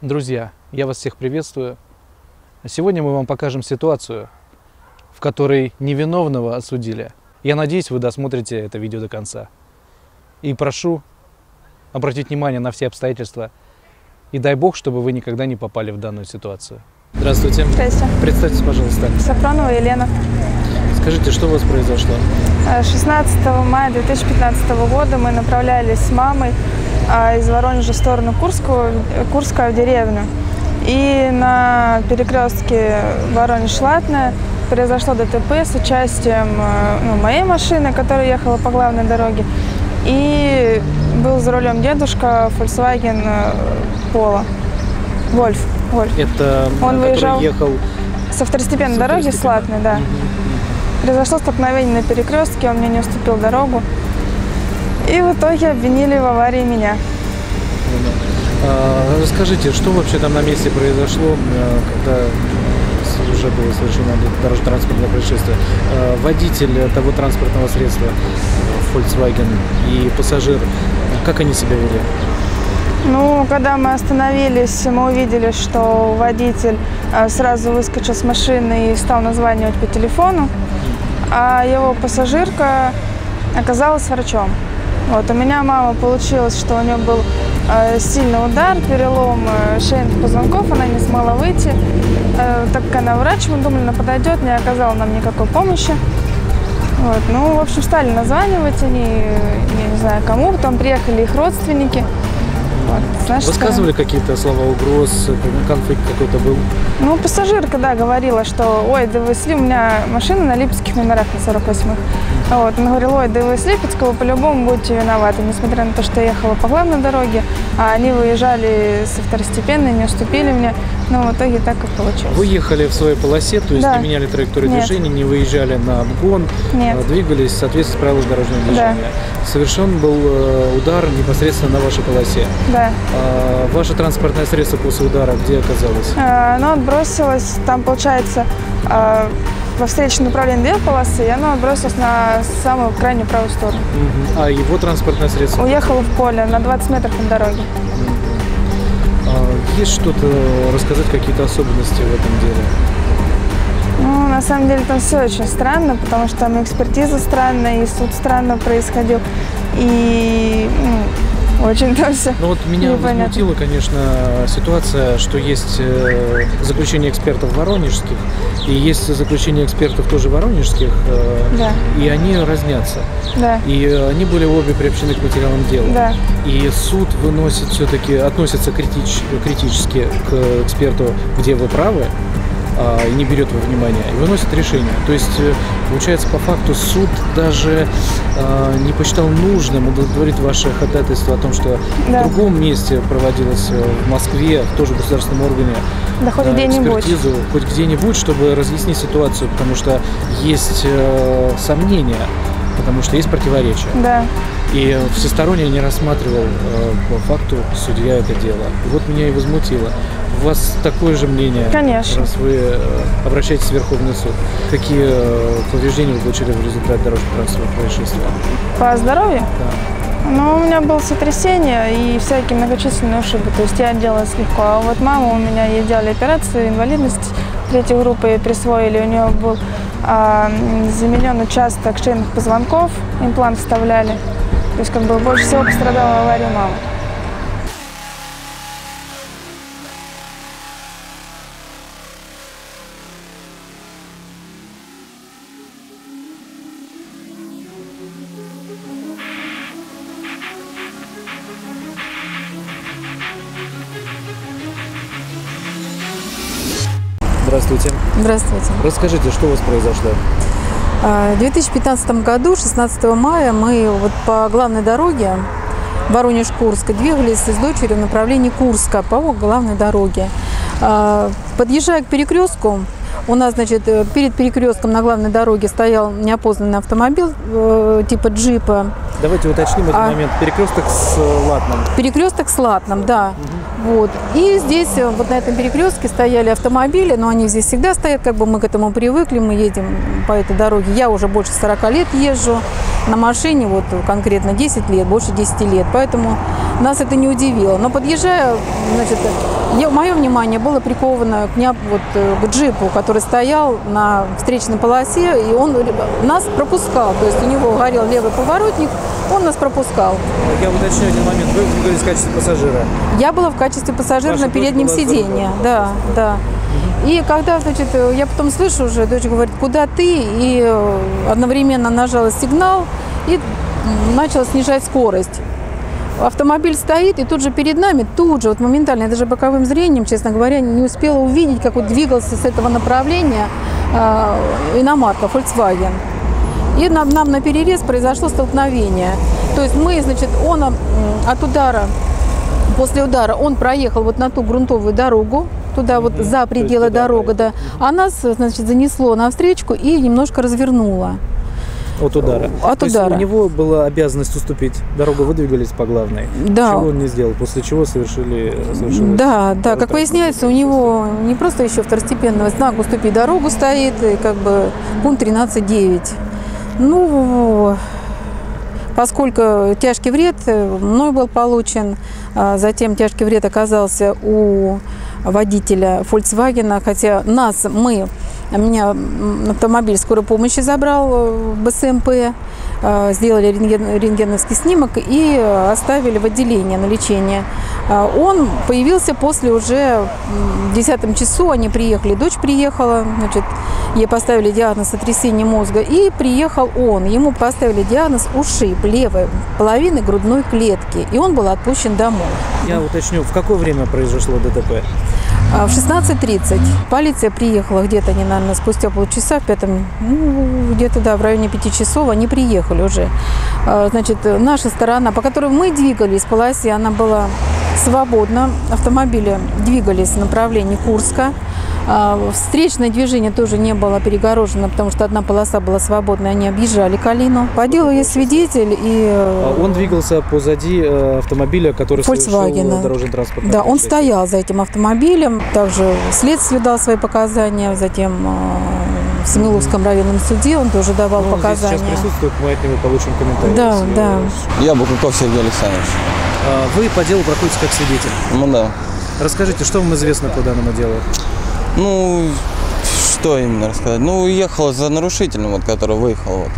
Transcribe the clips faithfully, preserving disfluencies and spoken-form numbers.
Друзья, я вас всех приветствую. Сегодня мы вам покажем ситуацию, в которой невиновного осудили. Я надеюсь, вы досмотрите это видео до конца. И прошу обратить внимание на все обстоятельства. И дай бог, чтобы вы никогда не попали в данную ситуацию. Здравствуйте. Здравствуйте. Представьтесь, пожалуйста. Сафронова Елена. Скажите, что у вас произошло? шестнадцатого мая две тысячи пятнадцатого года мы направлялись с мамой из Воронежа в сторону Курска, Курска в деревню. И на перекрестке Воронеж-Латная произошло ДТП с участием ну, моей машины, которая ехала по главной дороге. И был за рулем дедушка Volkswagen Polo. Golf. Это он выезжал ехал со второстепенной со дороги, с Латной, да. Mm-hmm. Произошло столкновение на перекрестке, он мне не уступил дорогу. И в итоге обвинили в аварии меня. А, расскажите, что вообще там на месте произошло, когда уже было совершено дорожно-транспортное происшествие? А, водитель того транспортного средства Volkswagen и пассажир, как они себя вели? Ну, когда мы остановились, мы увидели, что водитель сразу выскочил с машины и стал названивать по телефону, а его пассажирка оказалась врачом. Вот, у меня мама получилось, что у нее был э, сильный удар, перелом э, шейных позвонков, она не смогла выйти. Э, так как она врач, мы думали, она подойдет, не оказала нам никакой помощи. Вот, ну, в общем, стали названивать они, я не знаю кому, потом приехали их родственники. Вот, знаешь, высказывали как... какие-то слова угроз, конфликт какой-то был? Ну, пассажирка, да, говорила, что ой, да вы сли, у меня машина на липецких номерах на сорок восьмых. Вот, она говорила, ой, да вы с Липецка, вы по-любому будете виноваты, несмотря на то, что я ехала по главной дороге, а они выезжали со второстепенной, не уступили мне, но в итоге так и получилось. Вы ехали в своей полосе, то есть да. Не меняли траекторию Нет. движения, не выезжали на обгон, Нет. двигались в соответствии с правилами дорожного движения. Да. Совершен был удар непосредственно на вашей полосе. Да. А, ваше транспортное средство после удара где оказалось? А, оно отбросилось, там получается... А, во встречном направлении две полосы, и оно бросилось на самую крайнюю правую сторону. Uh-huh. А его транспортное средство? Уехало в поле на двадцать метров от дороги. Uh-huh. А есть что-то рассказать, какие-то особенности в этом деле? Ну, на самом деле там все очень странно, потому что там экспертиза странная, и суд странно происходил, и... Очень там все. Ну вот меня непонятно. Возмутила, конечно, ситуация, что есть заключение экспертов воронежских и есть заключение экспертов тоже воронежских, да. И они разнятся. Да. И они были обе приобщены к материалам дела. Да. И суд выносит все-таки, относится критич, критически к эксперту, где вы правы, и не берет во внимание, и выносит решение. То есть, получается, по факту суд даже э, не посчитал нужным удовлетворить ваше ходатайство о том, что да. в другом месте проводилось в Москве, в тоже государственном органе, да, хоть э, экспертизу, хоть где-нибудь, чтобы разъяснить ситуацию, потому что есть э, сомнения, потому что есть противоречия. Да. И всесторонне не рассматривал э, по факту судья это дело. И вот меня и возмутило. У вас такое же мнение, Конечно. Раз вы обращаетесь в Верховный суд. Какие повреждения вы получили в результате дорожно-транспортного происшествия? По здоровью? Да. Ну, у меня было сотрясение и всякие многочисленные ушибы, то есть я отделалась легко. А вот мама, у меня ей делали операцию, инвалидность третьей группы ей присвоили, у нее был а, заменен участок шейных позвонков, имплант вставляли. То есть как бы больше всего пострадала авария мамы. Здравствуйте. Здравствуйте. Расскажите, что у вас произошло? В две тысячи пятнадцатом году, шестнадцатого мая, мы вот по главной дороге Воронеж-Курска двигались с дочерью в направлении Курска по главной дороге. Подъезжая к перекрестку, у нас, значит, перед перекрестком на главной дороге стоял неопознанный автомобиль э, типа джипа. Давайте уточним этот а, момент. Перекресток с Латным. Перекресток с Латным, да. Угу. Вот. И здесь, вот на этом перекрестке стояли автомобили, но они здесь всегда стоят, как бы мы к этому привыкли, мы едем по этой дороге. Я уже больше сорока лет езжу на машине, вот конкретно десять лет, больше десяти лет, поэтому нас это не удивило. Но подъезжая, значит, Я, мое внимание было приковано к, не, вот, к джипу, который стоял на встречной полосе, и он нас пропускал. То есть у него горел левый поворотник, он нас пропускал. Я уточню один момент. Вы были в качестве пассажира? Я была в качестве пассажира Ваша на переднем сиденье. Да, да. И когда, значит, я потом слышу уже, дочь говорит, куда ты? И одновременно нажала сигнал и начала снижать скорость. Автомобиль стоит, и тут же перед нами, тут же, вот моментально, я даже боковым зрением, честно говоря, не успела увидеть, как вот двигался с этого направления э, иномарка Volkswagen. И нам, нам на перерез произошло столкновение. То есть мы, значит, он от удара, после удара он проехал вот на ту грунтовую дорогу, туда вот за пределы дороги, да, а нас, значит, занесло навстречу и немножко развернуло. От удара. От То удара. Есть у него была обязанность уступить. Дорогу выдвигались по главной. Да. Чего он не сделал, после чего совершили... Да, да. Как выясняется, у него не просто еще второстепенного знака «Уступи дорогу» стоит, и как бы пункт тринадцать девять. Ну, поскольку тяжкий вред мной был получен, затем тяжкий вред оказался у водителя Volkswagen, хотя нас, мы... Меня автомобиль скорой помощи забрал в БСМП, сделали рентген, рентгеновский снимок и оставили в отделении на лечение. Он появился после уже в десятом часу, они приехали, дочь приехала, значит, ей поставили диагноз сотрясение мозга, и приехал он. Ему поставили диагноз ушиб левой половины грудной клетки, и он был отпущен домой. Я уточню, в какое время произошло ДТП? В шестнадцать тридцать. Полиция приехала где-то, они, наверное, спустя полчаса, в пятом, ну, где-то, да, в районе пяти часов они приехали уже. Значит, наша сторона, по которой мы двигались, полосе, она была свободна. Автомобили двигались в направлении Курска. Встречное движение тоже не было перегорожено, потому что одна полоса была свободная, они объезжали Калину. По делу есть свидетель. И... Он двигался позади автомобиля, который Volkswagen. Дорожно-транспортное. Да, он стоял за этим автомобилем, также следствие дал свои показания, затем в Семилукском районном суде он тоже давал ну, он показания. Он здесь сейчас присутствует, мы от него получим комментарий. Да, если... да. Я Баклыков Сергей Александрович. Вы по делу проходите как свидетель? Ну да. Расскажите, что вам известно по данному делу? Ну, что именно рассказать? Ну, уехал за нарушителем, вот, который выехал. Вот,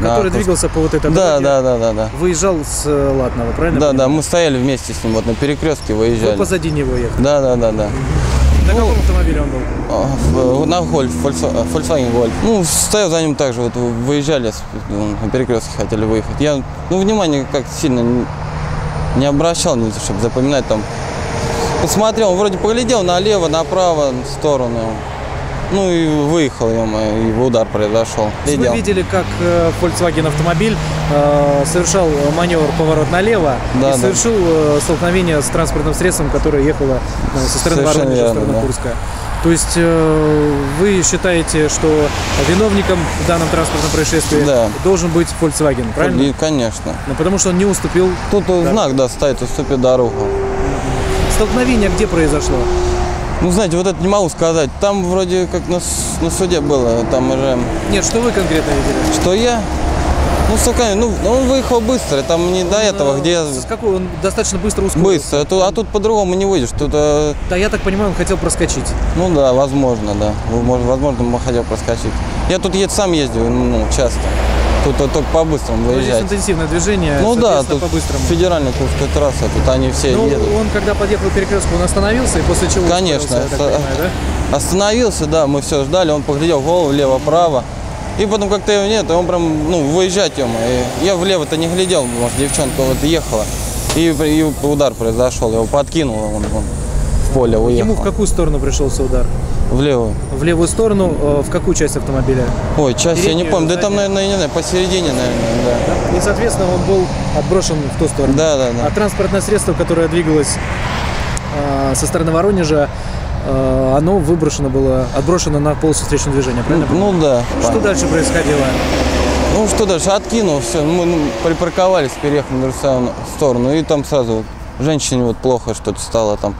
который на... двигался по вот этому да, да, да, да, да. Выезжал с Латного, правильно? Да, да, мы стояли вместе с ним, вот на перекрестке выезжали. Вы позади него ехали? Да, да, да, да. На ну, каком автомобиле он был? На Golf, Volkswagen Golf. Ну, стоял за ним также, вот выезжали, на перекрестке хотели выехать. Я, ну, внимание как сильно не обращал, чтобы запоминать там. Посмотрел, он вроде поглядел налево, направо, в сторону. Ну и выехал, ё-моё, его удар произошел. Вы Идел. видели, как э, Volkswagen автомобиль э, совершал маневр поворот налево да, и да. совершил э, столкновение с транспортным средством, которое ехало э, со стороны Воронежа, со стороны да. Курска. То есть э, вы считаете, что виновником в данном транспортном происшествии да. должен быть Volkswagen, правильно? И, конечно. Но потому что он не уступил. Тут да. знак да, стоит, уступи дорогу. Столкновение где произошло? Ну, знаете, вот это не могу сказать. Там вроде как на, на суде было, там уже... Нет, что вы конкретно видели? Что я? Ну, столкновение. Ну, он выехал быстро, там не он, до этого, где... С какой? Он достаточно быстро ускорился. Быстро, а тут, а тут по-другому не выйдешь. Тут, а... Да, я так понимаю, он хотел проскочить. Ну да, возможно, да. Возможно, он хотел проскочить. Я тут сам ездил, ну, часто. Тут вот только по-быстрому выезжать. Здесь интенсивное движение, ну да, тут по-быстрому. Федеральная Курская трасса, тут они все ну, едут. Он когда подъехал к перекрестку, он остановился и после чего? Конечно, ост... понимаю, да? остановился, да, мы все ждали, он поглядел голову влево-право. И потом как-то его нет, и он прям, ну, выезжать ему. Я влево-то не глядел, может, девчонка вот ехала. И, и удар произошел, его подкинуло, он, он в поле уехал. Ему в какую сторону пришелся удар? В левую. В левую сторону, э, в какую часть автомобиля? Ой, часть Переднюю, я не помню. Да там, наверное, не знаю, посередине, наверное, да. И, соответственно, он был отброшен в ту сторону. Да, да, да. А транспортное средство, которое двигалось э, со стороны Воронежа, э, оно выброшено было, отброшено на полосу встречного движения, правильно? Ну, ну да. Что правильно. Дальше происходило? Ну, что дальше? Откинул все. Мы ну, припарковались, переехали на другую сторону. И там сразу женщине вот плохо что-то стало там.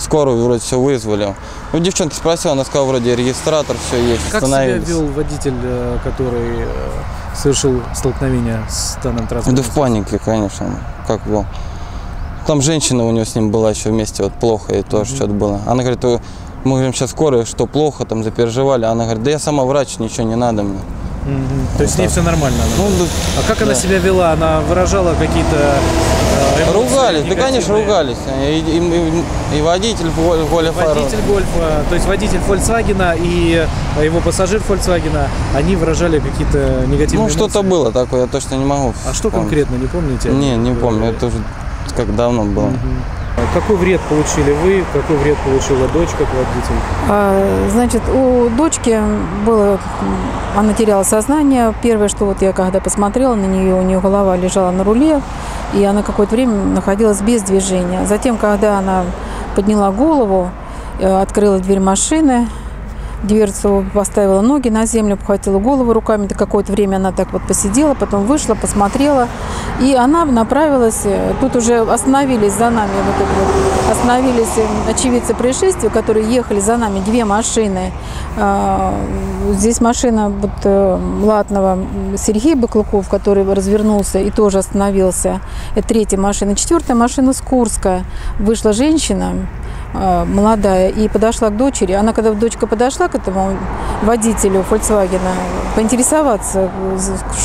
Скорую вроде все вызвали. Ну, девчонка спросила, она сказала, вроде регистратор, все есть. Как себя вел водитель, который совершил столкновение с данным транспортом? Да в панике, конечно. Как был. Там женщина у него с ним была еще вместе, вот плохо, и тоже mm-hmm. что-то было. Она говорит, мы говорим, сейчас скорая, что плохо, там запереживали. Она говорит, да я сама врач, ничего не надо мне. Mm-hmm. То есть с ней все нормально? Ну, а как да. она себя вела? Она выражала какие-то эмоции? Ругались, негативные? Да, конечно, ругались. И, и, и водитель Гольфа. Водитель Гольфа, то есть водитель Volkswagen и его пассажир Volkswagen, они выражали какие-то негативные Ну, что-то было такое, я точно не могу вспомнить. А что конкретно, не помните? Не, не помню, это уже как давно было. Mm-hmm. Какой вред получили вы, какой вред получила дочь, как водитель? Значит, у дочки было, она теряла сознание. Первое, что вот я когда посмотрела на нее, у нее голова лежала на руле, и она какое-то время находилась без движения. Затем, когда она подняла голову, открыла дверь машины, дверцу поставила, ноги на землю, обхватила голову руками. До какое-то время она так вот посидела, потом вышла, посмотрела. И она направилась, тут уже остановились за нами, вот это, остановились очевидцы происшествия, которые ехали за нами, две машины. Здесь машина вот, Латного Сергея Баклыков, который развернулся и тоже остановился. Это третья машина. Четвертая машина с Курска. Вышла женщина молодая и подошла к дочери. Она, когда дочка подошла к этому водителю Volkswagen, поинтересоваться,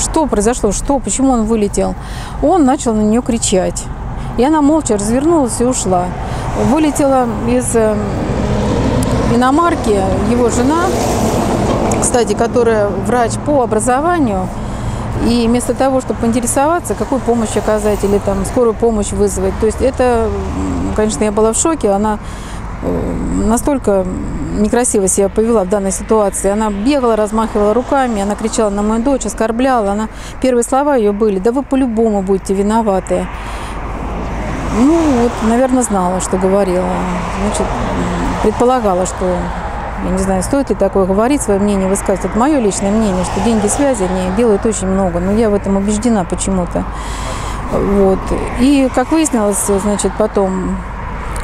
что произошло, что, почему он вылетел, он начал на нее кричать. И она молча развернулась и ушла. Вылетела из иномарки его жена, кстати, которая врач по образованию. И вместо того, чтобы поинтересоваться, какую помощь оказать или там скорую помощь вызвать. То есть это, конечно, я была в шоке. Она настолько некрасиво себя повела в данной ситуации. Она бегала, размахивала руками, она кричала на мою дочь, оскорбляла. Она... Первые слова ее были, да вы по-любому будете виноваты. Ну, вот, наверное, знала, что говорила. Значит, предполагала, что... Я не знаю, стоит ли такое говорить, свое мнение высказывать. Это мое личное мнение, что деньги связи они делают очень много. Но я в этом убеждена почему-то. Вот. И, как выяснилось, значит, потом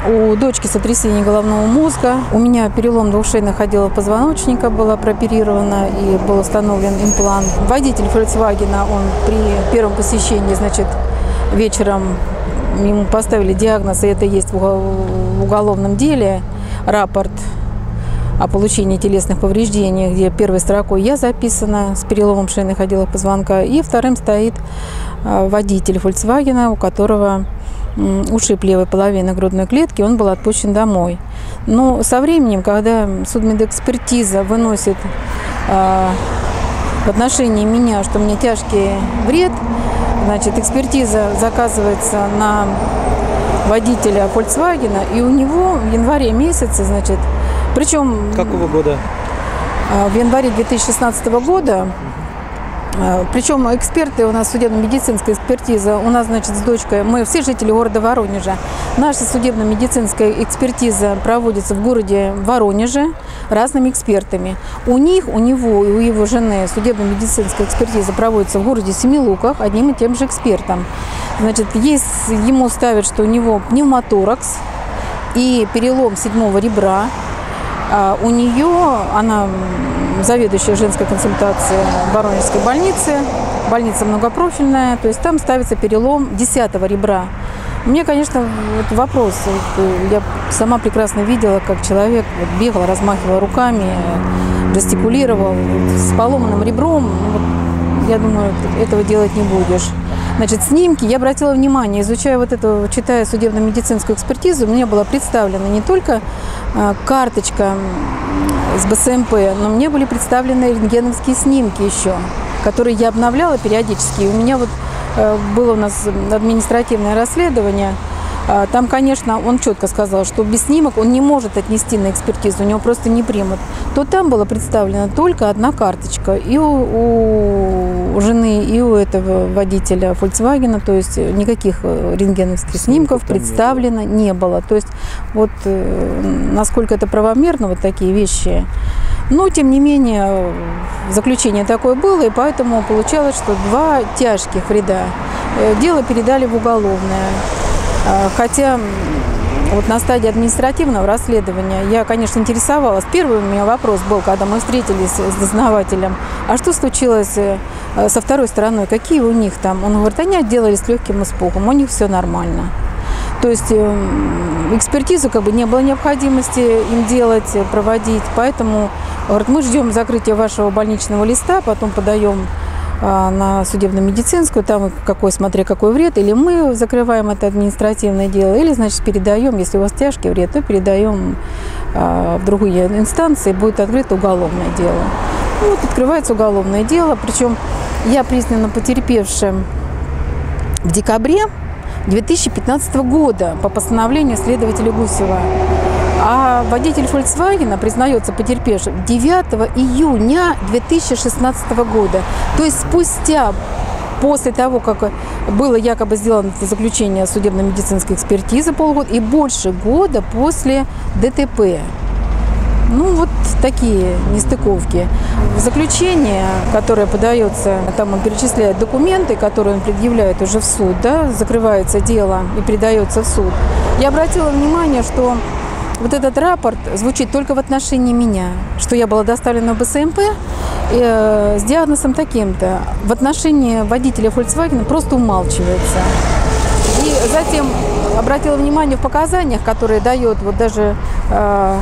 у дочки сотрясение головного мозга. У меня перелом двухшейного отдела позвоночника, была прооперирована и был установлен имплант. Водитель Volkswagen, он при первом посещении, значит, вечером ему поставили диагноз, и это есть в уголовном деле, рапорт о получении телесных повреждений, где первой строкой я записана с переломом шейных отделов позвонка, и вторым стоит водитель Volkswagen, у которого ушиб левой половины грудной клетки, он был отпущен домой. Но со временем, когда судмедэкспертиза выносит э, в отношении меня, что у меня тяжкий вред, значит, экспертиза заказывается на водителя Volkswagen, и у него в январе месяце, значит, причем... Какого года? В январе две тысячи шестнадцатого года. Причем эксперты у нас, судебно-медицинская экспертиза, у нас, значит, с дочкой, мы все жители города Воронежа. Наша судебно-медицинская экспертиза проводится в городе Воронеже разными экспертами. У них, у него и у его жены судебно-медицинская экспертиза проводится в городе Семилуках одним и тем же экспертом. Значит, есть, ему ставят, что у него пневмоторакс и перелом седьмого ребра. У нее, она заведующая женской консультацией Воронежской больницы, больница многопрофильная, то есть там ставится перелом десятого ребра. Мне, конечно, вот вопрос, я сама прекрасно видела, как человек вот бегал, размахивал руками, жестикулировал с поломанным ребром, вот, я думаю, этого делать не будешь. Значит, снимки я обратила внимание, изучая вот эту, читая судебно-медицинскую экспертизу, мне была представлена не только карточка с бэ эс эм пэ, но мне были представлены рентгеновские снимки еще, которые я обновляла периодически. У меня вот было у нас административное расследование. Там, конечно, он четко сказал, что без снимок он не может отнести на экспертизу, у него просто не примут. То там была представлена только одна карточка и у, у жены, и у этого водителя Volkswagen, то есть никаких рентгеновских снимков представлено не было. То есть вот насколько это правомерно, вот такие вещи. Но, тем не менее, заключение такое было, и поэтому получалось, что два тяжких вреда. Дело передали в уголовное. Хотя вот на стадии административного расследования я, конечно, интересовалась. Первый у меня вопрос был, когда мы встретились с дознавателем. А что случилось со второй стороной? Какие у них там? Он говорит, они отделались легким испугом, у них все нормально. То есть экспертизу как бы не было необходимости им делать, проводить. Поэтому говорит, мы ждем закрытия вашего больничного листа, потом подаем на судебно-медицинскую, там какой, смотри, какой вред, или мы закрываем это административное дело, или, значит, передаем, если у вас тяжкий вред, то передаем а, в другие инстанции, будет открыто уголовное дело. Ну, вот открывается уголовное дело, причем я признана потерпевшим в декабре две тысячи пятнадцатого года по постановлению следователя Гусева. А водитель Volkswagen признается потерпевшим девятого июня две тысячи шестнадцатого года. То есть спустя, после того, как было якобы сделано заключение судебно-медицинской экспертизы полгода и больше года после ДТП. Ну вот такие нестыковки. В заключение, которое подается, там он перечисляет документы, которые он предъявляет уже в суд, да, закрывается дело и передается в суд. Я обратила внимание, что вот этот рапорт звучит только в отношении меня, что я была доставлена в БСМП э, с диагнозом таким-то. В отношении водителя Volkswagen просто умалчивается. И затем обратила внимание в показаниях, которые дает вот даже э,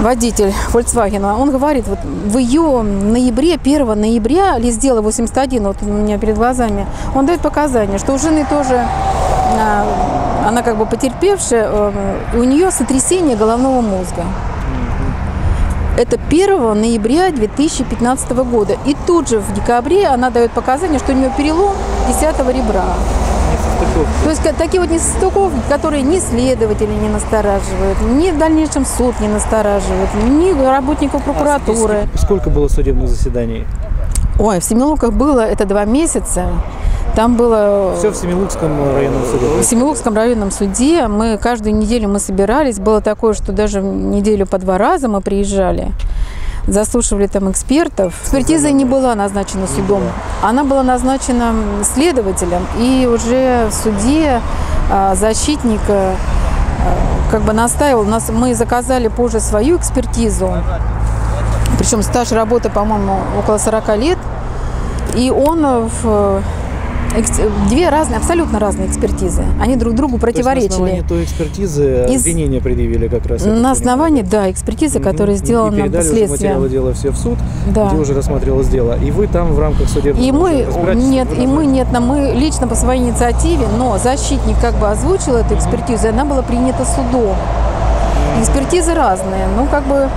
водитель Volkswagen. Он говорит, вот в ее ноябре, первого ноября, лист дела восемьдесят один, вот у меня перед глазами, он дает показания, что у жены тоже... Э, Она как бы потерпевшая, у нее сотрясение головного мозга. Это первого ноября две тысячи пятнадцатого года. И тут же в декабре она дает показания, что у нее перелом десятого ребра. То есть такие вот несостыковки, которые ни следователи не настораживают, ни в дальнейшем суд не настораживают, ни работников прокуратуры. А сколько было судебных заседаний? Ой, в Семилуках было это два месяца. Там было... Все в Семилукском районном суде. В Семилукском районном суде. Мы каждую неделю мы собирались. Было такое, что даже неделю по два раза мы приезжали. Заслушивали там экспертов. Экспертиза не была назначена судом. Она была назначена следователем. И уже в суде защитник как бы настаивал. Нас, мы заказали позже свою экспертизу. Причем стаж работы, по-моему, около сорока лет. И он... в Две разные, абсолютно разные экспертизы. Они друг другу противоречили. То есть на основании той экспертизы Из... обвинения предъявили как раз. На основании, да, экспертизы, которая mm-hmm. сделана нам последствия. И передали уже дела все в суд, да. Где уже рассматривалось дело. И вы там в рамках судебного и мы... Нет, и мы нет, мы лично по своей инициативе, но защитник как бы озвучил эту экспертизу, и она была принята судом. Экспертизы разные, ну как бы...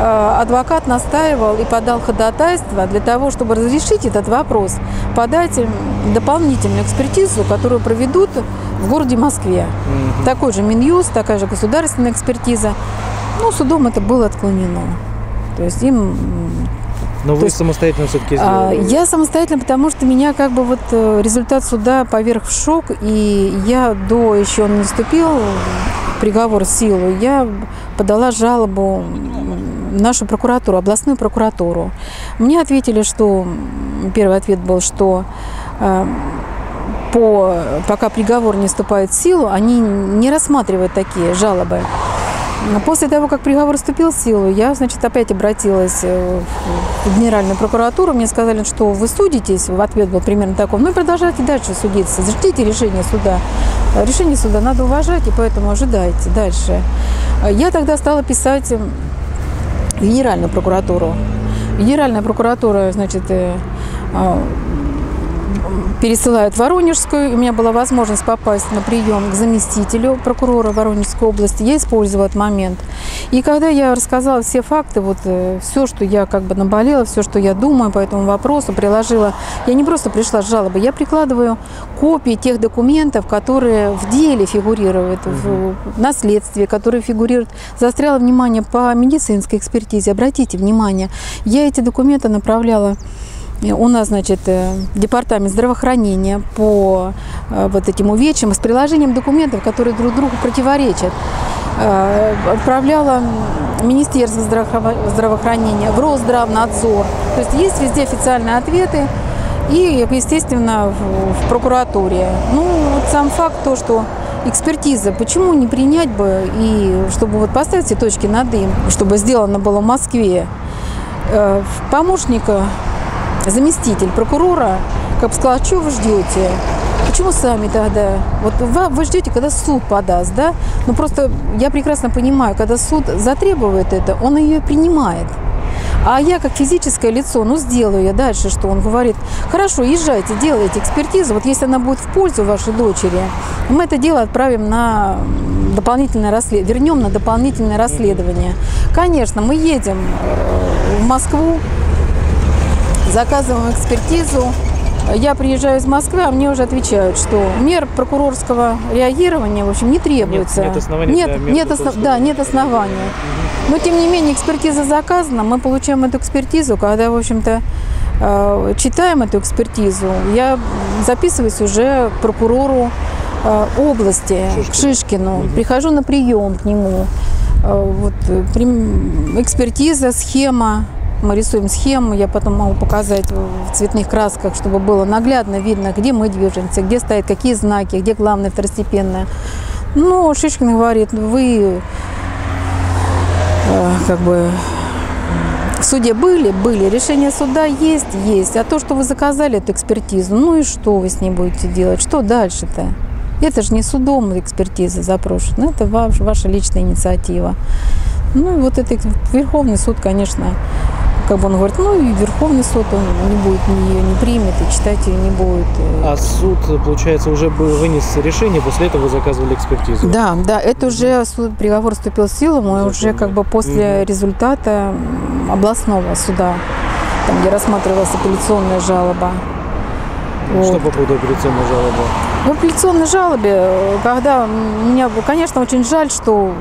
Адвокат настаивал и подал ходатайство для того, чтобы разрешить этот вопрос, подать дополнительную экспертизу, которую проведут в городе Москве. Mm-hmm. Такой же Минюст, такая же государственная экспертиза. Ну, судом это было отклонено. То есть им... Но вы самостоятельно все-таки сделали? Я самостоятельно, потому что меня как бы вот результат суда поверг в шок, и я до еще не наступил приговор в силу, я подала жалобу в нашу прокуратуру, областную прокуратуру. Мне ответили, что первый ответ был, что э, по, пока приговор не вступает в силу, они не рассматривают такие жалобы. После того, как приговор вступил в силу, я, значит, опять обратилась в Генеральную прокуратуру. Мне сказали, что вы судитесь, ответ был примерно такой, ну и продолжайте дальше судиться, ждите решения суда. Решение суда надо уважать, и поэтому ожидайте дальше. Я тогда стала писать в Генеральную прокуратуру. Генеральная прокуратура, значит, пересылает в Воронежскую. У меня была возможность попасть на прием к заместителю прокурора Воронежской области. Я использовала этот момент. И когда я рассказала все факты, вот все, что я как бы наболела, все, что я думаю по этому вопросу, приложила. Я не просто пришла с жалобой, я прикладываю копии тех документов, которые в деле фигурируют, в наследстве, которые фигурируют. Заостряла внимание по медицинской экспертизе. Обратите внимание, я эти документы направляла. У нас, значит, департамент здравоохранения по вот этим увечьям с приложением документов, которые друг другу противоречат. Отправляла Министерство здравоохранения в Росздравнадзор. То есть есть везде официальные ответы и, естественно, в прокуратуре. Ну, вот сам факт то, что экспертиза, почему не принять бы, и чтобы вот поставить все точки над «и», чтобы сделано было в Москве. Помощника... Заместитель прокурора, как бы сказала, что вы ждете? Почему сами тогда? Вот вы, вы ждете, когда суд подаст, да? Ну просто я прекрасно понимаю, когда суд затребует это, он ее принимает. А я как физическое лицо, ну сделаю я дальше, что он говорит, хорошо, езжайте, делайте экспертизу, вот если она будет в пользу вашей дочери, мы это дело отправим на дополнительное расследование, вернем на дополнительное расследование. Конечно, мы едем в Москву, заказываем экспертизу, я приезжаю из Москвы, а мне уже отвечают, что мер прокурорского реагирования, в общем, не требуется. Нет, нет оснований. Нет, нет, основ... да, нет оснований. Но, тем не менее, экспертиза заказана, мы получаем эту экспертизу, когда, в общем-то, читаем эту экспертизу, я записываюсь уже к прокурору области, Шишкин. к Шишкину, угу. прихожу на прием к нему. Вот, экспертиза, схема. Мы рисуем схему, я потом могу показать в цветных красках, чтобы было наглядно видно, где мы движемся, где стоят какие знаки, где главное, второстепенное. Ну, Шишкин говорит, вы э, как бы в суде были, были, решение суда есть, есть, а то, что вы заказали эту экспертизу, ну и что вы с ней будете делать, что дальше-то? Это же не судом экспертиза запрошена, это ваш, ваша личная инициатива. Ну и вот это Верховный суд, конечно, как бы он говорит, ну и Верховный суд, он не будет, ее не примет, и читать ее не будет. А суд, получается, уже вынес решение, после этого вы заказывали экспертизу? Да, да, это уже суд, приговор вступил в силу, мы Затем, уже как бы после угу. результата областного суда, там, где рассматривалась апелляционная жалоба. Что вот. По поводу апелляционной жалобы? В апелляционной жалобе, когда меня, конечно, очень жаль, что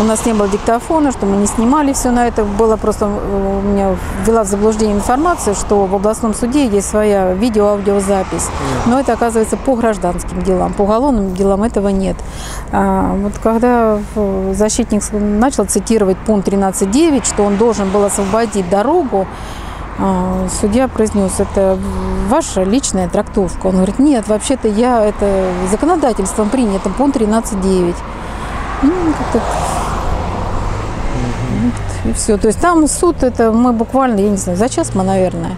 у нас не было диктофона, что мы не снимали все на это. Было просто, у меня ввела в заблуждение информация, что в областном суде есть своя видео-аудиозапись. Но это, оказывается, по гражданским делам, по уголовным делам этого нет. Вот когда защитник начал цитировать пункт тринадцать девять, что он должен был освободить дорогу, судья произнес, это ваша личная трактовка. Он говорит, нет, вообще-то я это законодательством принято, пункт тринадцать девять. Ну, как-то... угу. И все. То есть там суд, это мы буквально, я не знаю, за час мы, наверное.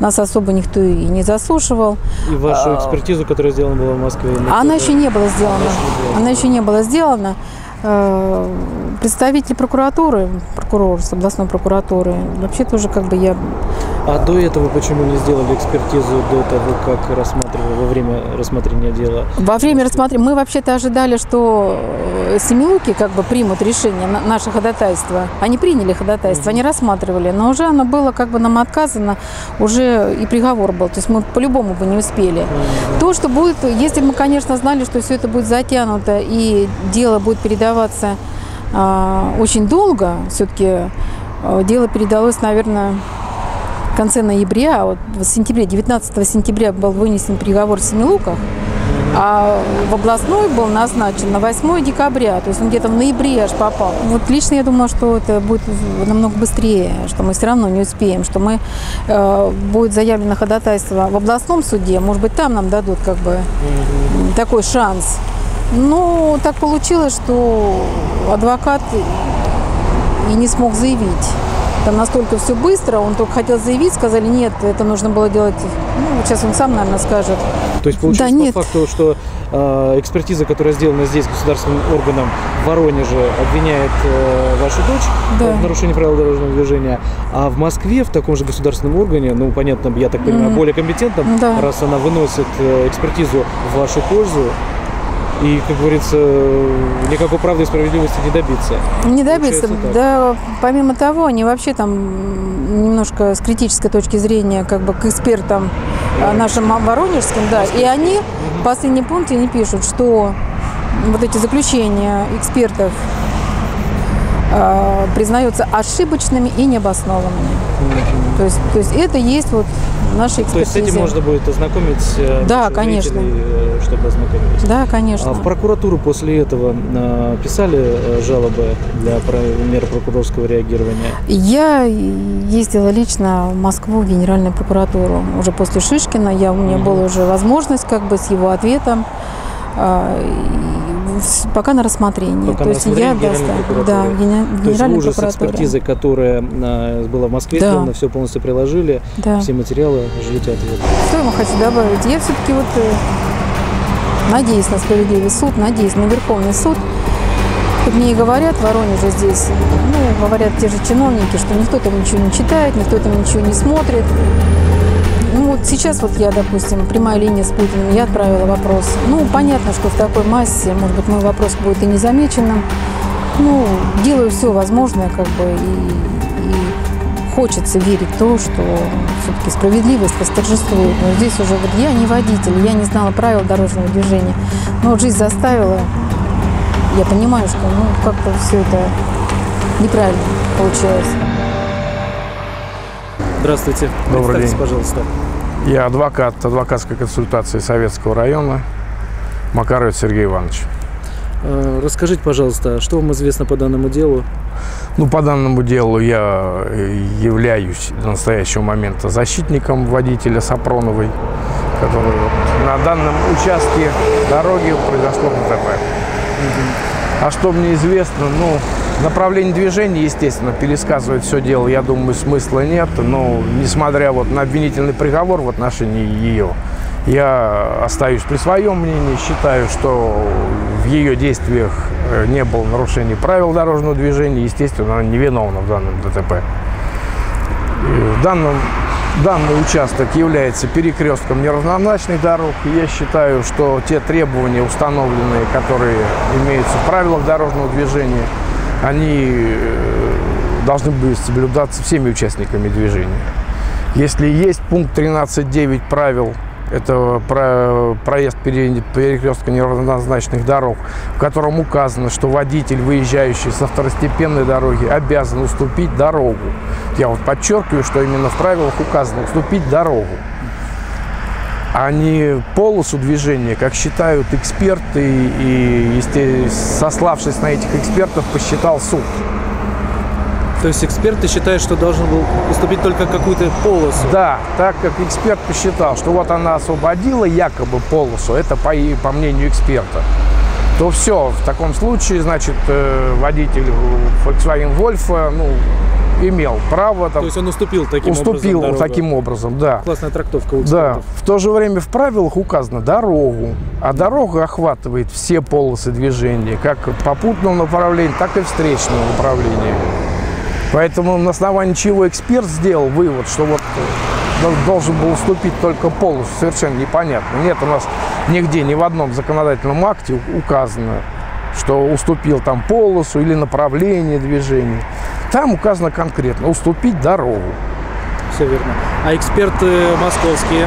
Нас особо никто и не заслушивал. И вашу экспертизу, которая сделана была в Москве? Она еще не была сделана. Она еще не была сделана. Представитель прокуратуры, прокурор с областной прокуратуры, вообще-то уже как бы я... А до этого почему не сделали экспертизу до того, как рассматривали, во время рассмотрения дела? Во время рассмотрения... Мы вообще-то ожидали, что Семилуки как бы примут решение на наше ходатайство. Они приняли ходатайство, mm-hmm. они рассматривали, но уже оно было как бы нам отказано, уже и приговор был. То есть мы по-любому бы не успели. Mm-hmm. То, что будет, если мы, конечно, знали, что все это будет затянуто и дело будет передаваться э, очень долго, все-таки э, дело передалось, наверное... В конце ноября, вот в сентябре, девятнадцатого сентября был вынесен приговор в Семилуках, а в областной был назначен на восьмое декабря, то есть он где-то в ноябре аж попал. Вот лично я думала, что это будет намного быстрее, что мы все равно не успеем, что мы э, будет заявлено ходатайство в областном суде, может быть, там нам дадут как бы такой шанс. Но так получилось, что адвокат и не смог заявить. Там настолько все быстро, он только хотел заявить, сказали, нет, это нужно было делать, ну, сейчас он сам, наверное, скажет. То есть получается да, по факту, что э, экспертиза, которая сделана здесь государственным органом в Воронеже, обвиняет э, вашу дочь да. в нарушении правил дорожного движения, а в Москве в таком же государственном органе, ну, понятно, я так понимаю, mm-hmm. более компетентном, да. раз она выносит э, экспертизу в вашу пользу, и, как говорится, никакой правды и справедливости не добиться. Не добиться, да, помимо того, они вообще там немножко с критической точки зрения, как бы к экспертам нашим воронежским, да, и они в последнем пункте не пишут, что вот эти заключения экспертов э, признаются ошибочными и необоснованными. Mm-hmm. То есть, то есть это есть вот наши экспертизы. То есть с этим можно будет ознакомить? Да, конечно. Чтобы ознакомились? Да, конечно. А в прокуратуру после этого писали жалобы для мер прокурорского реагирования? Я ездила лично в Москву, в Генеральную прокуратуру. Уже после Шишкина я, у меня mm-hmm. была уже возможность как бы с его ответом. пока на рассмотрении. Пока то на есть рассмотрение я генеральной да, генеральной То есть вы уже с экспертизой, которая была в Москве, да. сделана, все полностью приложили, да. все материалы, ждите ответа. Что я вам хочу добавить? Я все-таки вот надеюсь на справедливый суд, надеюсь на Верховный суд. Тут мне и говорят, в Воронеже здесь, ну, говорят те же чиновники, что никто там ничего не читает, никто там ничего не смотрит. Ну, вот сейчас вот я, допустим, прямая линия с Путиным, я отправила вопрос. Ну, понятно, что в такой массе, может быть, мой вопрос будет и незамеченным. Ну, делаю все возможное, как бы, и, и хочется верить в то, что все-таки справедливость восторжествует. Но здесь уже вот я не водитель, я не знала правил дорожного движения, но вот жизнь заставила. Я понимаю, что, ну, как-то все это неправильно получилось. Здравствуйте. Добрый день. Пожалуйста. Я адвокат адвокатской консультации Советского района Макаров Сергей Иванович. Расскажите, пожалуйста, что вам известно по данному делу? Ну, по данному делу я являюсь до настоящего момента защитником водителя Сапроновой, который вот на данном участке дороги произошло ДТП. А что мне известно, ну, направление движения, естественно, пересказывать все дело, я думаю, смысла нет. Но, несмотря вот на обвинительный приговор в отношении ее, я остаюсь при своем мнении, считаю, что в ее действиях не было нарушений правил дорожного движения, естественно, она невиновна в данном ДТП. В данном Данный участок является перекрестком неравнозначных дорог. Я считаю, что те требования, установленные, которые имеются в правилах дорожного движения, они должны быть соблюдаться всеми участниками движения. Если есть пункт тринадцать девять правил, это проезд перекрестка неравнозначных дорог, в котором указано, что водитель, выезжающий со второстепенной дороги, обязан уступить дорогу. Я вот подчеркиваю, что именно в правилах указано уступить дорогу, а не полосу движения, как считают эксперты, и, и сославшись на этих экспертов, посчитал суд. То есть эксперты считают, что должен был уступить только какую-то полосу? Да, так как эксперт посчитал, что вот она освободила якобы полосу, это по, по мнению эксперта, то все, в таком случае, значит, водитель Volkswagen Golf, ну, имел право там, то есть он уступил таким уступил образом, таким образом, да. Классная трактовка у экспертов. Да. В то же время в правилах указано дорогу, а дорога охватывает все полосы движения, как попутного направления, так и встречного направления. Поэтому на основании чего эксперт сделал вывод, что вот должен был уступить только полосу, совершенно непонятно. Нет, у нас нигде, ни в одном законодательном акте указано, что уступил там полосу или направление движения. Там указано конкретно уступить дорогу. Все верно. А эксперты московские?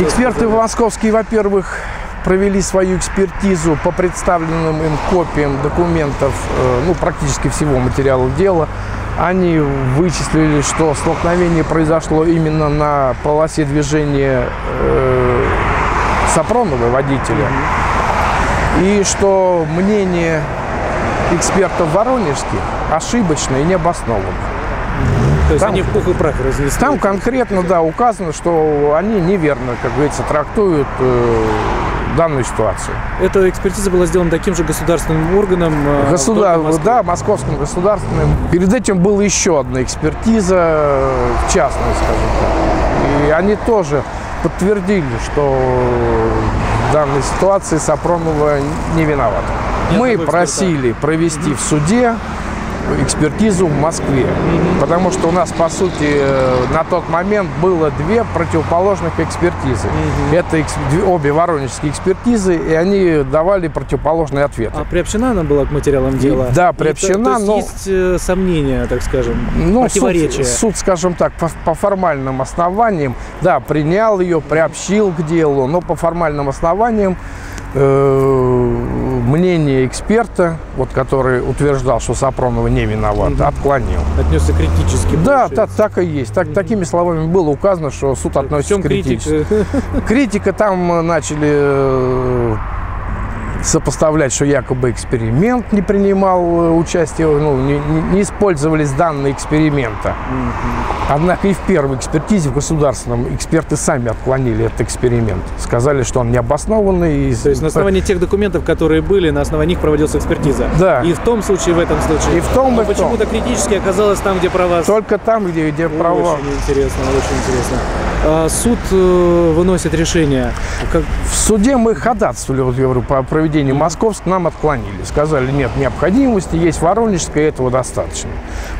Эксперты московские, во-первых, провели свою экспертизу по представленным им копиям документов, ну, практически всего материала дела. Они вычислили, что столкновение произошло именно на полосе движения э, Сапроновой, водителя. И что мнение экспертов воронежских ошибочно и необосновано. То есть там, они в пух и прах разнесли? Там конкретно, да, указано, что они неверно, как говорится, трактуют э, данную ситуацию. Эта экспертиза была сделана таким же государственным органом? Государ... Да, московским государственным. Перед этим была еще одна экспертиза, в частную, скажем так. И они тоже подтвердили, что в данной ситуации Сапронова не виновата. Нет, мы просили эксперта провести mm-hmm. в суде экспертизу в Москве, mm-hmm. потому что у нас, по сути, на тот момент было две противоположных экспертизы. Mm-hmm. Это экс... обе воронежские экспертизы, и они давали противоположные ответы. А приобщена она была к материалам дела? И, да, приобщена, это, то есть, но... есть сомнения, так скажем, ну, противоречия? Суд, суд, скажем так, по, по формальным основаниям, да, принял ее, приобщил к делу, но по формальным основаниям мнение эксперта, вот, который утверждал, что Сапронова не виновата, mm-hmm. отклонил. Отнесся критически. Да, та, так и есть. Так, mm-hmm. Такими словами было указано, что суд относится критически. Критика? Критика там начали сопоставлять, что якобы эксперимент не принимал участие, ну, не, не использовались данные эксперимента. Mm-hmm. Однако и в первой экспертизе в государственном эксперты сами отклонили этот эксперимент. Сказали, что он необоснованный. И... То есть на основании тех документов, которые были, на основании них проводилась экспертиза. Да. И в том случае, и в этом случае. И в том, и в том. Почему-то критически оказалось там, где права. Только там, где, где права. Очень интересно, очень интересно. А суд выносит решение? Как... В суде мы ходатайствовали, вот я говорю, по проведению Московск, нам отклонили. Сказали, нет необходимости, есть Воронежская, этого достаточно.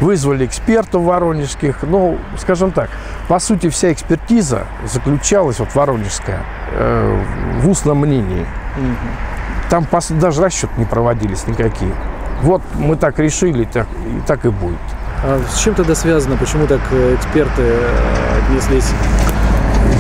Вызвали экспертов воронежских. Ну, скажем так, по сути, вся экспертиза заключалась, вот Воронежская, э, в устном мнении. Mm-hmm. Там по, даже расчеты не проводились никакие. Вот мы так решили, так, и так и будет. А с чем тогда связано? Почему так эксперты отнеслись?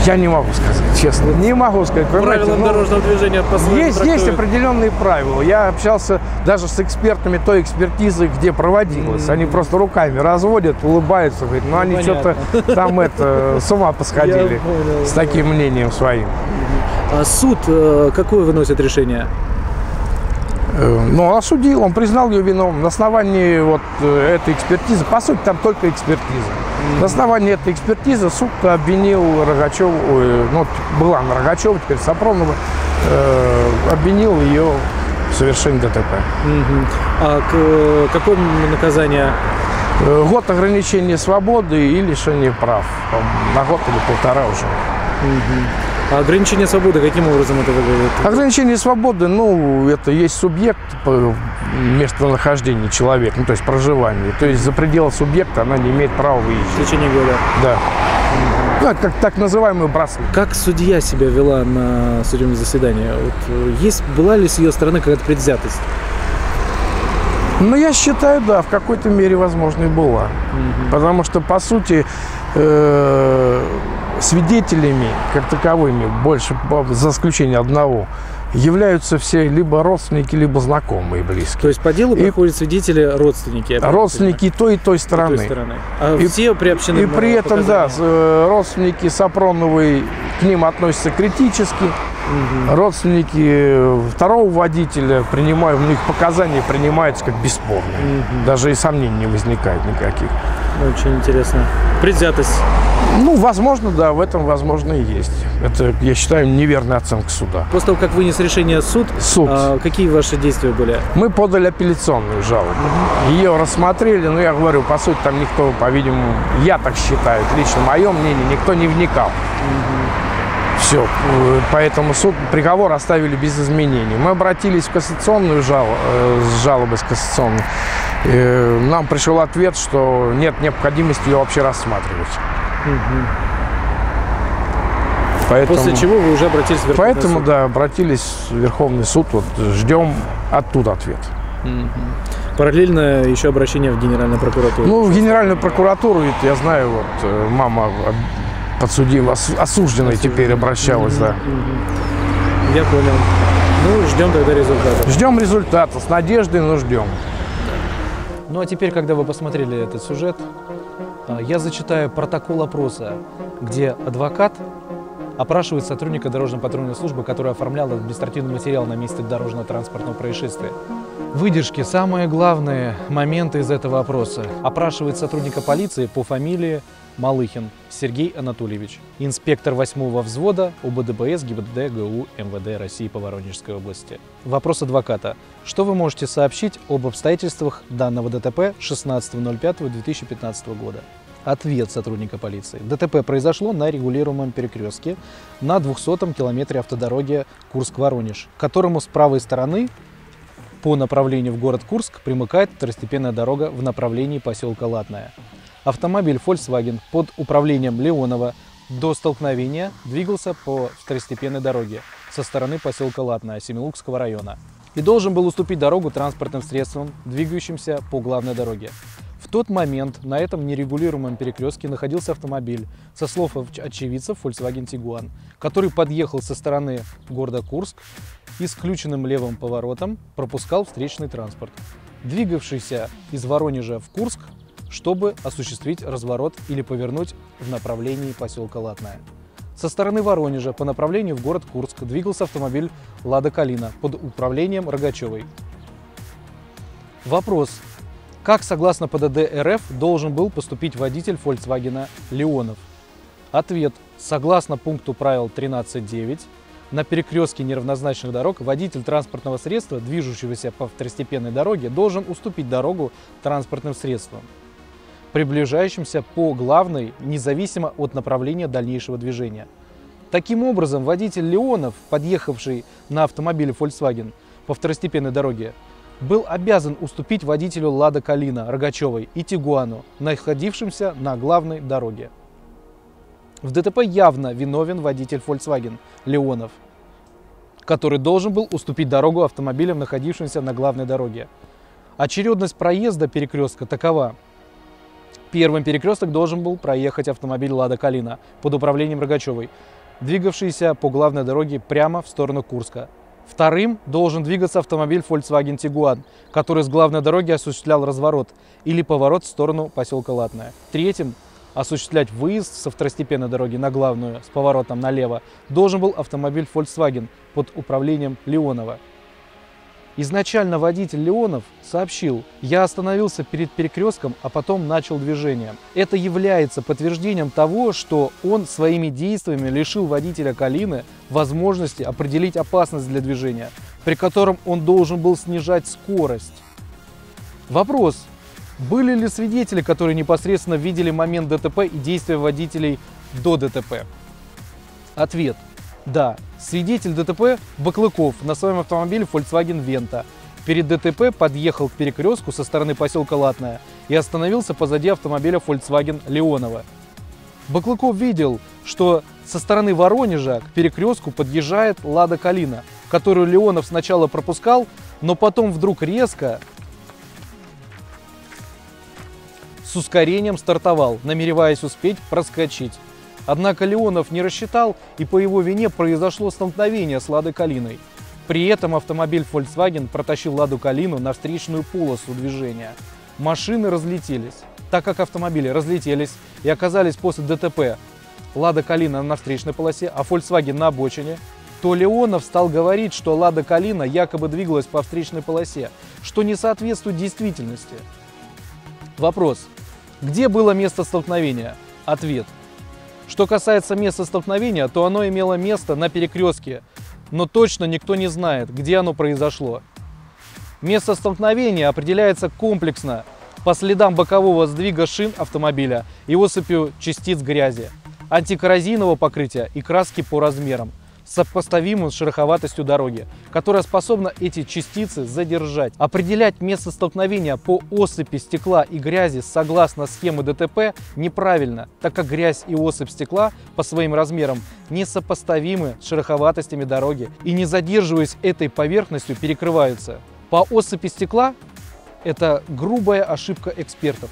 Я не могу сказать, честно. Не могу сказать. Правила ну, дорожного движения по-своему есть, есть определенные правила. Я общался даже с экспертами той экспертизы, где проводилось. Mm-hmm. Они просто руками разводят, улыбаются, говорят, ну, ну они что-то там это, с ума посходили с таким мнением своим. А суд какое выносит решение? Ну, он осудил, он признал ее виновным. На основании вот этой экспертизы, по сути, там только экспертиза. Mm-hmm. На основании этой экспертизы суд обвинил Рогачеву, ну, была она Рогачева, теперь Сапронова, э, обвинил ее в совершении ДТП. Mm-hmm. А к какому наказанию? Год ограничения свободы и лишение прав. Там, на год или полтора уже. Mm-hmm. А ограничение свободы, каким образом это выглядит? Ограничение свободы, ну, это есть субъект, местонахождение человека, ну, то есть проживание. То есть за пределы субъекта она не имеет права выезжать. В течение года? Да. Ну, это как так называемый браслет. Как судья себя вела на судебном заседании? Вот, есть, была ли с ее стороны какая-то предвзятость? Ну, я считаю, да, в какой-то мере, возможно, и была. Угу. Потому что, по сути, э- свидетелями, как таковыми, больше, за исключением одного, являются все либо родственники, либо знакомые, близкие. То есть по делу и приходят свидетели родственники? Родственники той и той стороны. И, той стороны. А и все приобщены и при этом, показаниям? Да, родственники Сапроновой, к ним относятся критически. Угу. Родственники второго водителя, принимают, у них показания принимаются как бесспорные. Угу. Даже и сомнений не возникает никаких. Очень интересно. Предвзятость. Ну, возможно, да, в этом, возможно, и есть. Это, я считаю, неверная оценка суда. После того, как вынес решение суд, суд. А, какие ваши действия были? Мы подали апелляционную жалобу. Угу. Ее рассмотрели, но я говорю, по сути, там никто, по-видимому, я так считаю, лично мое мнение, никто не вникал. Угу. Все, поэтому суд, приговор оставили без изменений. Мы обратились в кассационную жалобу, с жалобой с кассационной. Нам пришел ответ, что нет необходимости ее вообще рассматривать. Угу. Поэтому, после чего вы уже обратились в Верховный поэтому, суд? Поэтому, да, обратились в Верховный суд. Вот, ждем оттуда ответ. Угу. Параллельно еще обращение в Генеральную прокуратуру? Ну, в Генеральную прокуратуру, я знаю, вот мама подсудила, осужденной теперь обращалась. Угу. Да. Угу. Я понял. Ну, ждем тогда результата. Ждем результата, с надеждой, но ждем. Ну, а теперь, когда вы посмотрели этот сюжет, я зачитаю протокол опроса, где адвокат опрашивает сотрудника дорожно-патрульной службы, который оформлял административный материал на месте дорожно-транспортного происшествия. Выдержки, самые главные моменты из этого опроса. Опрашивает сотрудника полиции по фамилии Малыхин Сергей Анатольевич, инспектор восьмого взвода О Б Д Б С Г И Б Д Д Г У М В Д России по Воронежской области. Вопрос адвоката. Что вы можете сообщить об обстоятельствах данного Д Т П шестнадцатого ноль пятого две тысячи пятнадцатого года? Ответ сотрудника полиции. Д Т П произошло на регулируемом перекрестке на двухсотом километре автодороги Курск-Воронеж, к которому с правой стороны по направлению в город Курск примыкает второстепенная дорога в направлении поселка Латная. Автомобиль Volkswagen под управлением Леонова до столкновения двигался по второстепенной дороге со стороны поселка Латная Семилукского района и должен был уступить дорогу транспортным средствам, двигающимся по главной дороге. В тот момент на этом нерегулируемом перекрестке находился автомобиль, со слов очевидцев, Volkswagen Tiguan, который подъехал со стороны города Курск и с включенным левым поворотом пропускал встречный транспорт, двигавшийся из Воронежа в Курск, чтобы осуществить разворот или повернуть в направлении поселка Латная. Со стороны Воронежа по направлению в город Курск двигался автомобиль «Лада Калина» под управлением Рогачевой. Вопрос. Как, согласно ПДД РФ, должен был поступить водитель Volkswagen Леонов? Ответ. Согласно пункту правил тринадцать девять, на перекрестке неравнозначных дорог водитель транспортного средства, движущегося по второстепенной дороге, должен уступить дорогу транспортным средствам, приближающимся по главной, независимо от направления дальнейшего движения. Таким образом, водитель Леонов, подъехавший на автомобиле Volkswagen по второстепенной дороге, был обязан уступить водителю «Лада Калина» Рогачевой и «Тигуану», находившимся на главной дороге. В ДТП явно виновен водитель Volkswagen Леонов, который должен был уступить дорогу автомобилям, находившимся на главной дороге. Очередность проезда перекрестка такова. Первым перекресток должен был проехать автомобиль «Лада Калина» под управлением Рогачевой, двигавшийся по главной дороге прямо в сторону Курска. Вторым должен двигаться автомобиль Volkswagen Tiguan, который с главной дороги осуществлял разворот или поворот в сторону поселка Латная. Третьим осуществлять выезд со второстепенной дороги на главную с поворотом налево должен был автомобиль Volkswagen под управлением Леонова. Изначально водитель Леонов сообщил: «Я остановился перед перекрестком, а потом начал движение». Это является подтверждением того, что он своими действиями лишил водителя Калины возможности определить опасность для движения, при котором он должен был снижать скорость. Вопрос. Были ли свидетели, которые непосредственно видели момент ДТП и действия водителей до ДТП? Ответ. Да, свидетель ДТП Баклыков на своем автомобиле Volkswagen Вента перед ДТП подъехал к перекрестку со стороны поселка Латная и остановился позади автомобиля Volkswagen Леонова. Баклыков видел, что со стороны Воронежа к перекрестку подъезжает «Лада Калина», которую Леонов сначала пропускал, но потом вдруг резко с ускорением стартовал, намереваясь успеть проскочить. Однако Леонов не рассчитал, и по его вине произошло столкновение с «Ладой Калиной». При этом автомобиль Volkswagen протащил «Ладу Калину» на встречную полосу движения. Машины разлетелись. Так как автомобили разлетелись и оказались после ДТП «Лада Калина» на встречной полосе, а Volkswagen на обочине, то Леонов стал говорить, что «Лада Калина» якобы двигалась по встречной полосе, что не соответствует действительности. Вопрос. Где было место столкновения? Ответ. Что касается места столкновения, то оно имело место на перекрестке, но точно никто не знает, где оно произошло. Место столкновения определяется комплексно по следам бокового сдвига шин автомобиля и осыпью частиц грязи, антикоррозийного покрытия и краски по размерам, сопоставимым с шероховатостью дороги, которая способна эти частицы задержать. Определять место столкновения по осыпи стекла и грязи согласно схеме ДТП неправильно, так как грязь и осыпь стекла по своим размерам несопоставимы с шероховатостями дороги и, не задерживаясь этой поверхностью, перекрываются. По осыпи стекла – это грубая ошибка экспертов.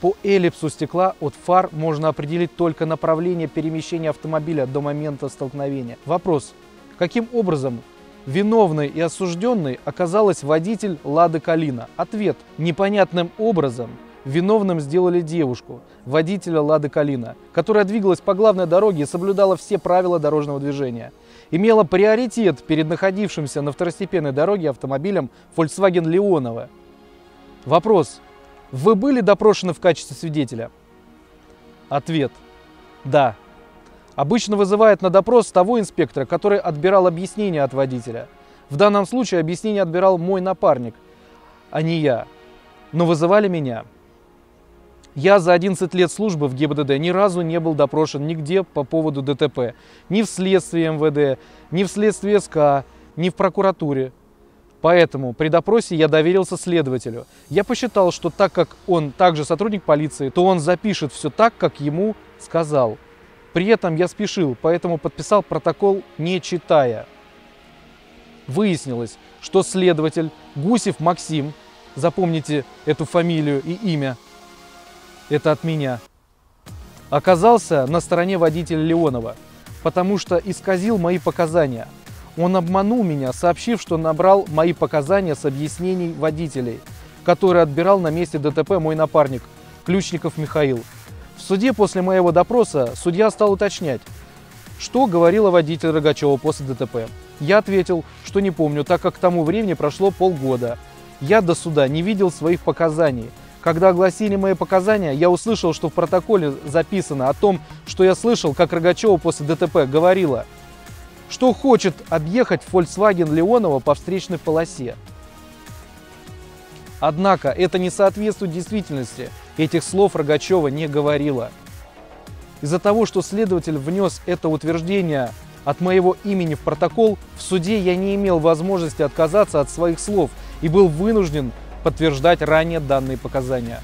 По эллипсу стекла от фар можно определить только направление перемещения автомобиля до момента столкновения. Вопрос. Каким образом виновной и осужденной оказалась водитель «Лады Калина»? Ответ. Непонятным образом виновным сделали девушку, водителя «Лады Калина», которая двигалась по главной дороге и соблюдала все правила дорожного движения. Имела приоритет перед находившимся на второстепенной дороге автомобилем Volkswagen Леонова. Вопрос. Вы были допрошены в качестве свидетеля? Ответ. Да. Обычно вызывает на допрос того инспектора, который отбирал объяснение от водителя. В данном случае объяснение отбирал мой напарник, а не я. Но вызывали меня. Я за одиннадцать лет службы в ГИБДД ни разу не был допрошен нигде по поводу ДТП. Ни в следствии МВД, ни в следствии СК, ни в прокуратуре. Поэтому при допросе я доверился следователю. Я посчитал, что так как он также сотрудник полиции, то он запишет все так, как ему сказал. При этом я спешил, поэтому подписал протокол, не читая. Выяснилось, что следователь Гусев Максим, запомните эту фамилию и имя, это от меня, оказался на стороне водителя Леонова, потому что исказил мои показания. Он обманул меня, сообщив, что набрал мои показания с объяснений водителей, которые отбирал на месте ДТП мой напарник, Ключников Михаил. В суде после моего допроса судья стал уточнять, Что говорила водитель Рогачева после ДТП? Я ответил, что не помню, так как к тому времени прошло полгода. Я до суда не видел своих показаний. Когда огласили мои показания, я услышал, что в протоколе записано о том, что я слышал, как Рогачева после ДТП говорила, что хочет объехать Volkswagen Леонова по встречной полосе. Однако это не соответствует действительности. Этих слов Рогачева не говорила. Из-за того, что следователь внес это утверждение от моего имени в протокол, в суде я не имел возможности отказаться от своих слов и был вынужден подтверждать ранее данные показания.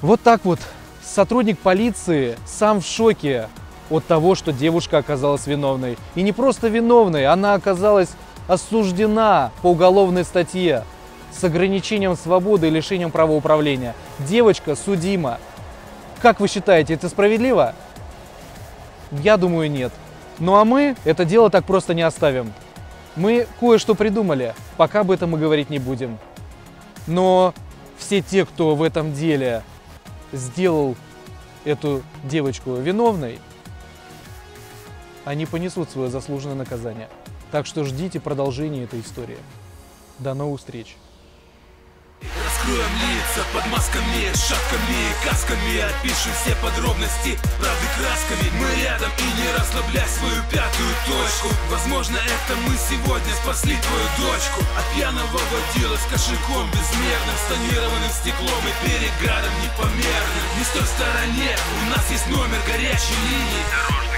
Вот так вот. Сотрудник полиции сам в шоке от того, что девушка оказалась виновной. И не просто виновной, она оказалась осуждена по уголовной статье с ограничением свободы и лишением права управления. Девочка судима. Как вы считаете, это справедливо? Я думаю, нет. Ну а мы это дело так просто не оставим. Мы кое-что придумали, пока об этом мы говорить не будем. Но все те, кто в этом деле сделал эту девочку виновной, они понесут свое заслуженное наказание. Так что ждите продолжения этой истории. До новых встреч. Раскроем лица под масками, шапками, касками. Опишем все подробности, правды красками. Мы рядом и не расслабляй свою пятую точку. Возможно, это мы сегодня спасли твою дочку от пьяного водила с кошельком безмерным, с тонированным стеклом и переградом непомерным. Не стой в стороне, у нас есть номер горячей линии.